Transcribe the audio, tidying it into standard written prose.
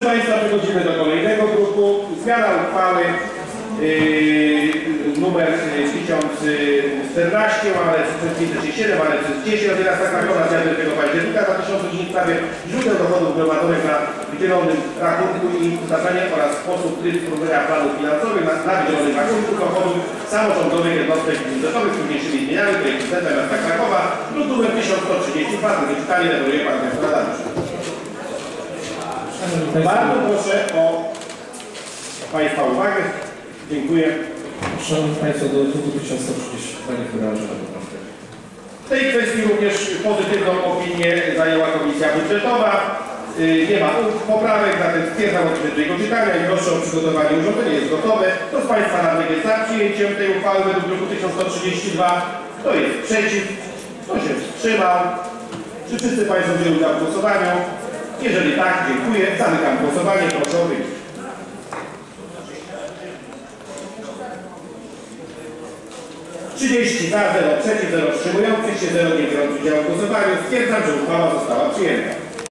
Proszę Państwa, przechodzimy do kolejnego druku. Zmiana uchwały numer 1014, ale 537, ale 10 od 11 Krakowa z dnia 9 października 2010 w sprawie źródeł dochodów gromadzonych na wydzielonym rachunku i ustalenie oraz sposób tryb sporządzenia planów finansowych na wydzielonym rachunku dochodów samorządowych jednostek budżetowych z późniejszymi zmianami Prezydenta Miasta Krakowa, druk nr 1132. Drugie czytanie referuje Pan Prezydent Rada. Bardzo proszę o Państwa uwagę. Dziękuję. Szanowni Państwo, do druku 1134 wyrażam poprawkę. W tej kwestii również pozytywną opinię zajęła Komisja Budżetowa. Nie ma poprawek, zatem stwierdzam odczytanie go czytania i proszę o przygotowanie urządzenia. Jest gotowe. Kto z Państwa radnych jest za przyjęciem tej uchwały według druku 1132? Kto jest przeciw? Kto się wstrzymał? Czy wszyscy Państwo wzięli udział w głosowaniu? Jeżeli tak, dziękuję. Zamykam głosowanie. Proszę o wyjście. za, 0 przeciw, 0 wstrzymujących się, 0 nie biorących udziału w głosowaniu. Stwierdzam, że uchwała została przyjęta.